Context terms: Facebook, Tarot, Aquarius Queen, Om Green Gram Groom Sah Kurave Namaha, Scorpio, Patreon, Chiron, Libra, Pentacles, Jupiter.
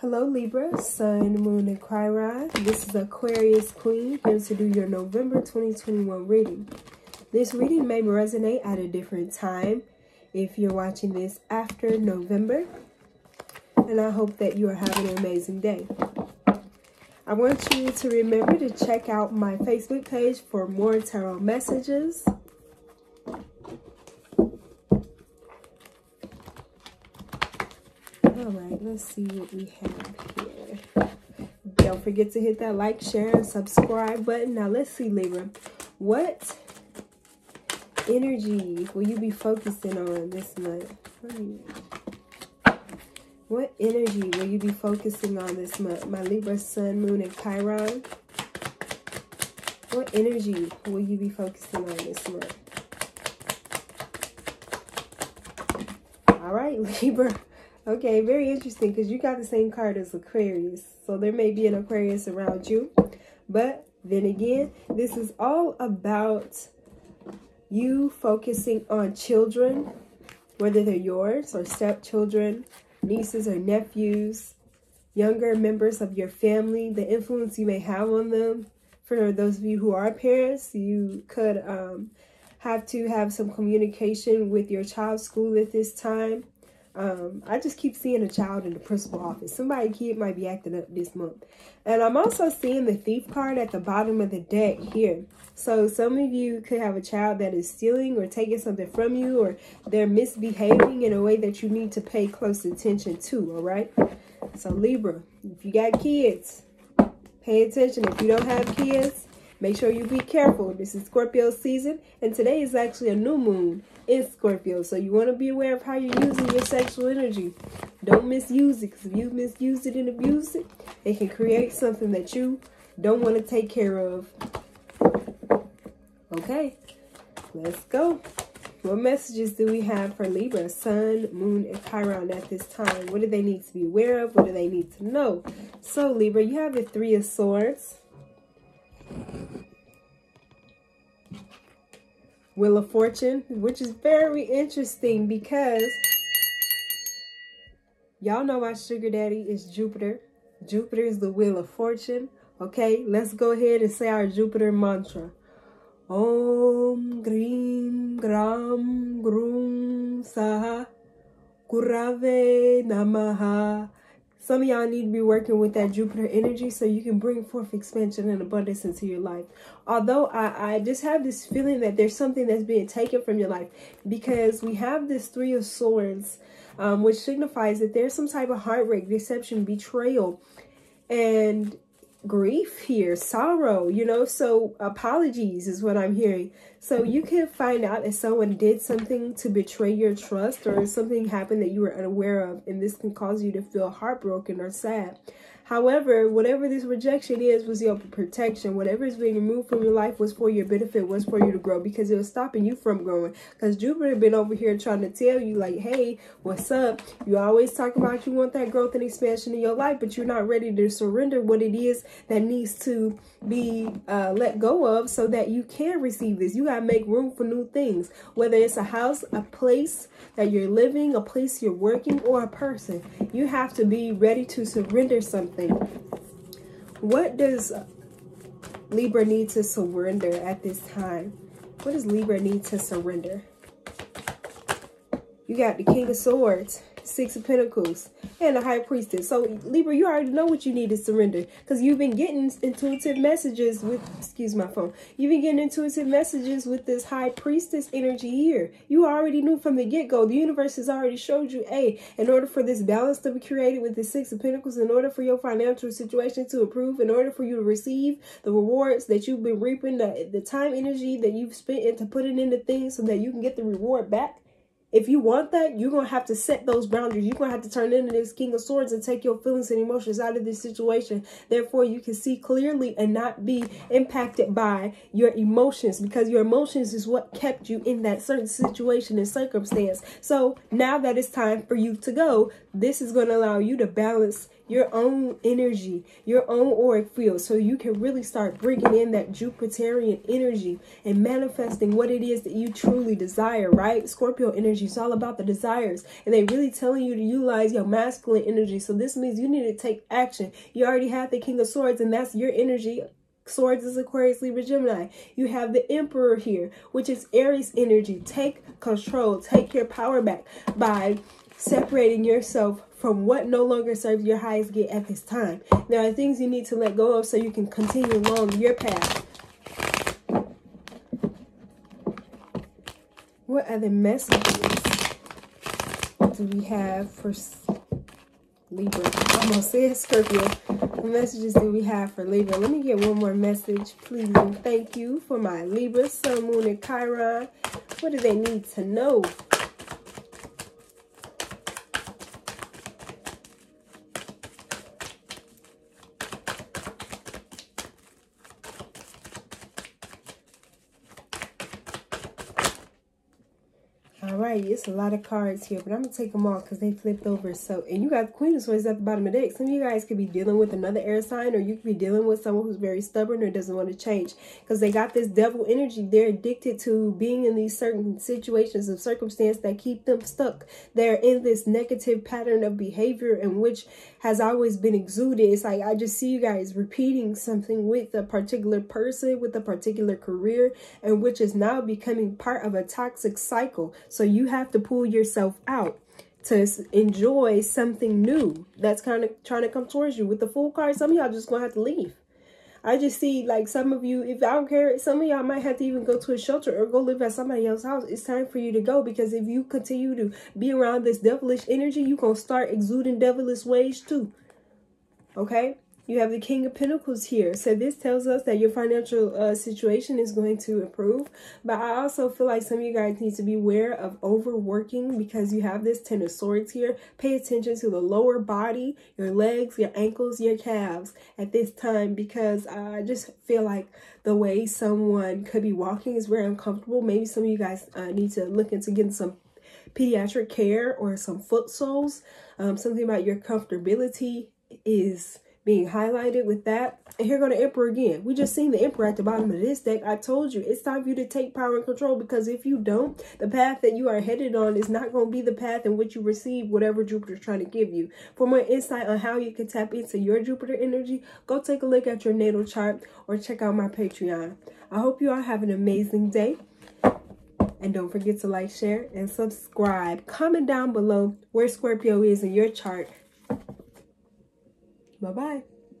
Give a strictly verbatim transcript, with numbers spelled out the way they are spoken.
Hello Libra, Sun, Moon, and Chiron. This is Aquarius Queen here to do your November twenty twenty-one reading. This reading may resonate at a different time if you're watching this after November. And I hope that you are having an amazing day. I want you to remember to check out my Facebook page for more tarot messages. All right, let's see what we have here. Don't forget to hit that like, share, and subscribe button. Now, let's see, Libra. What energy will you be focusing on this month? What energy will you be focusing on this month? My Libra, Sun, Moon, and Chiron. What energy will you be focusing on this month? All right, Libra. Okay, very interesting because you got the same card as Aquarius. So there may be an Aquarius around you. But then again, this is all about you focusing on children, whether they're yours or stepchildren, nieces or nephews, younger members of your family, the influence you may have on them. For those of you who are parents, you could um, have to have some communication with your child's school at this time. Um, I just keep seeing a child in the principal office. Somebody kid might be acting up this month. And I'm also seeing the thief card at the bottom of the deck here. So some of you could have a child that is stealing or taking something from you, or they're misbehaving in a way that you need to pay close attention to, all right? So Libra, if you got kids, pay attention. If you don't have kids, make sure you be careful. This is Scorpio season, and today is actually a new moon in Scorpio. So you want to be aware of how you're using your sexual energy. Don't misuse it, because if you misuse it and abuse it, it can create something that you don't want to take care of. Okay, let's go. What messages do we have for Libra, Sun, Moon, and Chiron at this time? What do they need to be aware of? What do they need to know? So Libra, you have the Three of Swords, Wheel of Fortune, which is very interesting because y'all know my sugar daddy is Jupiter. Jupiter is the Wheel of Fortune. Okay, let's go ahead and say our Jupiter mantra. Om Green Gram Groom Sah Kurave Namaha. Some of y'all need to be working with that Jupiter energy so you can bring forth expansion and abundance into your life. Although I, I just have this feeling that there's something that's being taken from your life, because we have this Three of Swords, um, which signifies that there's some type of heartbreak, deception, betrayal, and grief here, sorrow, you know. So apologies is what I'm hearing. So you can find out if someone did something to betray your trust, or something happened that you were unaware of, and this can cause you to feel heartbroken or sad. However, whatever this rejection is was your protection. Whatever is being removed from your life was for your benefit, was for you to grow, because it was stopping you from growing. Because Jupiter been over here trying to tell you, like, hey, what's up? You always talk about you want that growth and expansion in your life, but you're not ready to surrender what it is that needs to be uh, let go of so that you can receive this. You gotta make room for new things, whether it's a house, a place that you're living, a place you're working, or a person. You have to be ready to surrender something. What does Libra need to surrender at this time? What does Libra need to surrender? You got the King of Swords, Six of Pentacles, and the High Priestess. So Libra, you already know what you need to surrender, because you've been getting intuitive messages with, excuse my phone, you've been getting intuitive messages with this High Priestess energy here. You already knew from the get-go. The universe has already showed you, hey, in order for this balance to be created with the Six of Pentacles, in order for your financial situation to improve, in order for you to receive the rewards that you've been reaping, the, the time energy that you've spent into putting into things so that you can get the reward back. If you want that, you're going to have to set those boundaries. You're going to have to turn into this King of Swords and take your feelings and emotions out of this situation. Therefore, you can see clearly and not be impacted by your emotions, because your emotions is what kept you in that certain situation and circumstance. So now that it's time for you to go, this is going to allow you to balance your own energy, your own auric field, so you can really start bringing in that Jupiterian energy and manifesting what it is that you truly desire, right? Scorpio energy energy. It's all about the desires. And they really telling you to utilize your masculine energy. So this means you need to take action. You already have the King of Swords, and that's your energy. Swords is Aquarius, Libra, Gemini. You have the Emperor here, which is Aries energy. Take control. Take your power back by separating yourself from what no longer serves your highest good at this time. There are things you need to let go of so you can continue along your path. What other messages do we have for Libra? I almost said Scorpio. What messages do we have for Libra? Let me get one more message, please. And thank you for my Libra, Sun, Moon, and Chiron. What do they need to know? It's a lot of cards here, but I'm gonna take them all because they flipped over. So, and you got the Queen of Swords at the bottom of the deck. Some of you guys could be dealing with another air sign, or you could be dealing with someone who's very stubborn or doesn't want to change, because they got this devil energy. They're addicted to being in these certain situations of circumstance that keep them stuck. They're in this negative pattern of behavior, and which has always been exuded. It's like I just see you guys repeating something with a particular person, with a particular career, and which is now becoming part of a toxic cycle. So you have to pull yourself out to enjoy something new that's kind of trying to come towards you. With the full card, some of y'all just gonna have to leave. I just see, like, some of you, if I don't care, some of y'all might have to even go to a shelter or go live at somebody else's house. It's time for you to go, because if you continue to be around this devilish energy, you're gonna start exuding devilish ways too. Okay, you have the King of Pentacles here. So this tells us that your financial uh, situation is going to improve. But I also feel like some of you guys need to be aware of overworking, because you have this Ten of Swords here. Pay attention to the lower body, your legs, your ankles, your calves at this time, because I just feel like the way someone could be walking is very uncomfortable. Maybe some of you guys uh, need to look into getting some pediatric care or some foot soles. Um, something about your comfortability is being highlighted with that. And here go the Emperor again. We just seen the Emperor at the bottom of this deck. I told you, it's time for you to take power and control, because if you don't, the path that you are headed on is not going to be the path in which you receive whatever Jupiter's trying to give you. For more insight on how you can tap into your Jupiter energy, go take a look at your natal chart or check out my Patreon. I hope you all have an amazing day. And don't forget to like, share, and subscribe. Comment down below where Scorpio is in your chart. Bye-bye.